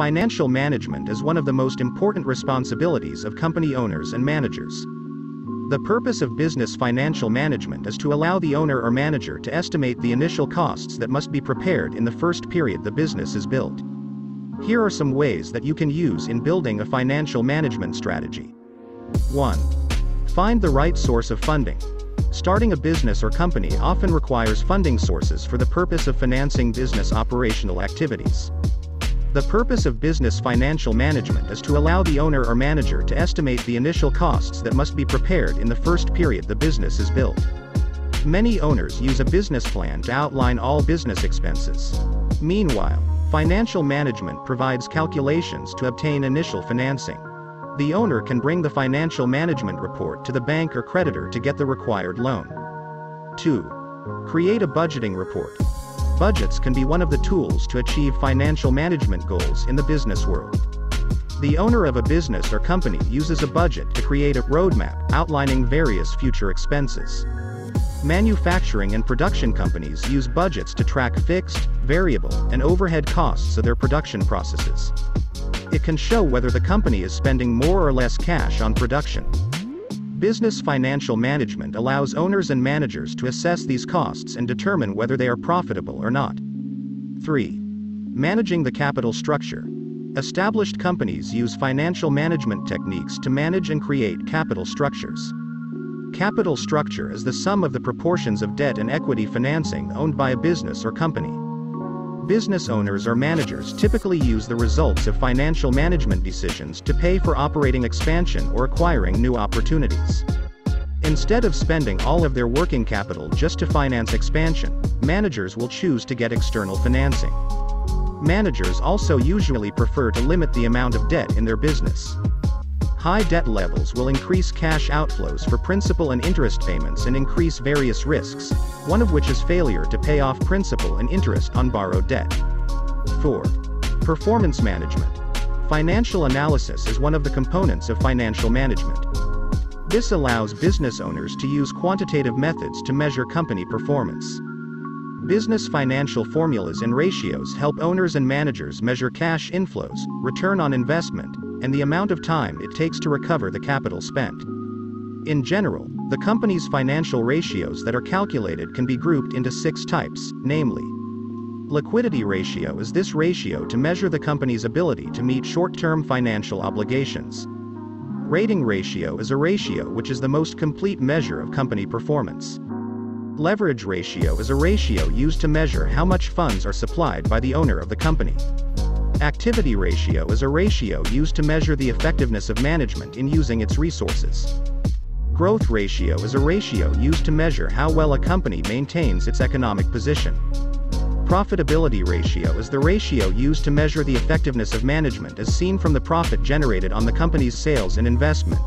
Financial management is one of the most important responsibilities of company owners and managers. The purpose of business financial management is to allow the owner or manager to estimate the initial costs that must be prepared in the first period the business is built. Here are some ways that you can use in building a financial management strategy. 1. Find the right source of funding. Starting a business or company often requires funding sources for the purpose of financing business operational activities. The purpose of business financial management is to allow the owner or manager to estimate the initial costs that must be prepared in the first period the business is built. Many owners use a business plan to outline all business expenses. Meanwhile, financial management provides calculations to obtain initial financing. The owner can bring the financial management report to the bank or creditor to get the required loan. 2. Create a budgeting report. Budgets can be one of the tools to achieve financial management goals in the business world. The owner of a business or company uses a budget to create a roadmap outlining various future expenses. Manufacturing and production companies use budgets to track fixed, variable, and overhead costs of their production processes. It can show whether the company is spending more or less cash on production. Business financial management allows owners and managers to assess these costs and determine whether they are profitable or not. 3. Managing the capital structure. Established companies use financial management techniques to manage and create capital structures. Capital structure is the sum of the proportions of debt and equity financing owned by a business or company. Business owners or managers typically use the results of financial management decisions to pay for operating expansion or acquiring new opportunities. Instead of spending all of their working capital just to finance expansion, managers will choose to get external financing. Managers also usually prefer to limit the amount of debt in their business. High debt levels will increase cash outflows for principal and interest payments and increase various risks, one of which is failure to pay off principal and interest on borrowed debt. 4. Performance management. Financial analysis is one of the components of financial management. This allows business owners to use quantitative methods to measure company performance. Business financial formulas and ratios help owners and managers measure cash inflows, return on investment, and the amount of time it takes to recover the capital spent. In general, the company's financial ratios that are calculated can be grouped into 6 types, namely. Liquidity ratio is this ratio to measure the company's ability to meet short-term financial obligations. Rating ratio is a ratio which is the most complete measure of company performance. Leverage ratio is a ratio used to measure how much funds are supplied by the owner of the company. Activity ratio is a ratio used to measure the effectiveness of management in using its resources. Growth ratio is a ratio used to measure how well a company maintains its economic position. Profitability ratio is the ratio used to measure the effectiveness of management as seen from the profit generated on the company's sales and investment.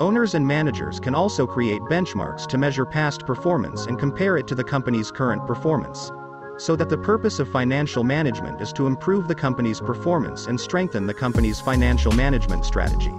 Owners and managers can also create benchmarks to measure past performance and compare it to the company's current performance, so that the purpose of financial management is to improve the company's performance and strengthen the company's financial management strategy.